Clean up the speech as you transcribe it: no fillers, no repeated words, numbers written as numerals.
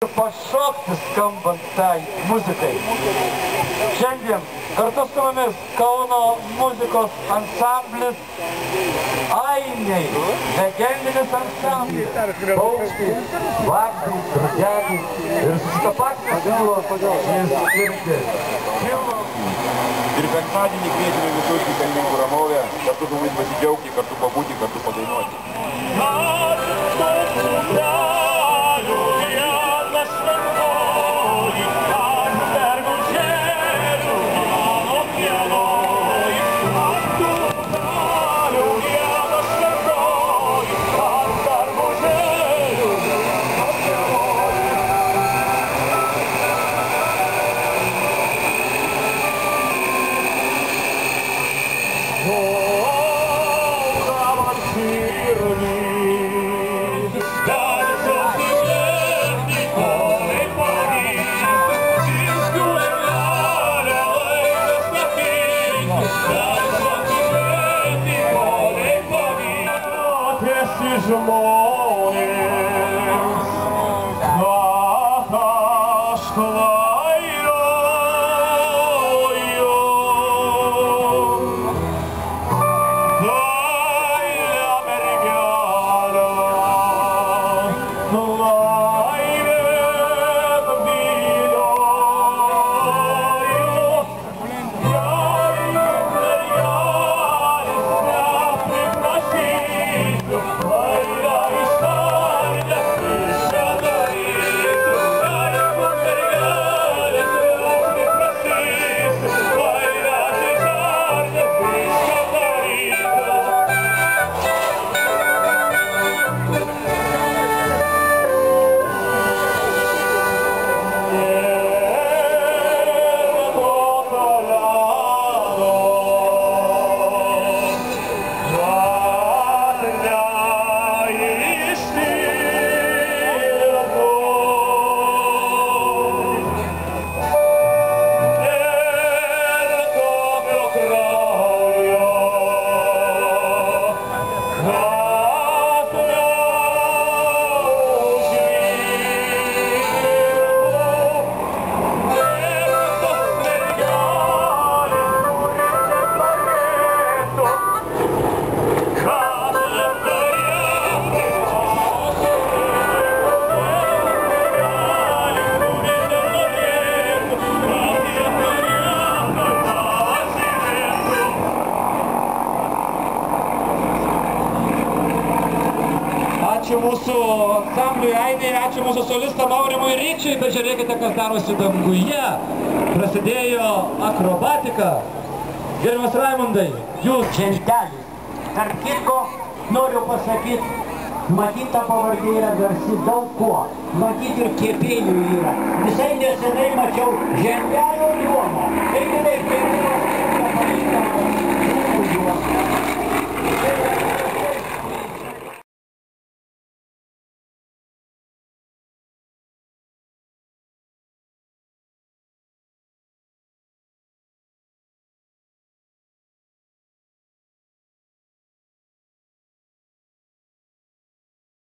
Pašokti skambant tai muzikai. Šiandien kartu su mumis Kauno muzikos ansamblis Aimei, legendinis ansamblis, paukštis, vardų, drageliai ir susitapatinės ir penktadienį kvietime visus į Kalininkų Ramovę, kartu su mumis pasidžiaugti, kartu pabūti, kartu padainuoti. Mūsų ansambliui Aimei, ačiū mūsų solistą Mauriomui Ryčiui, bet žiūrėkite, kas darosi danguje. Prasidėjo akrobatika. Gerimas Raimondai, jūs Žendelis. Tarp kitko noriu pasakyti, matyt, ta pavardė yra garsi daug kuo. Matyt, ir kepėjų yra. Visai nesenai mačiau Žendelio Lioną. Taigi,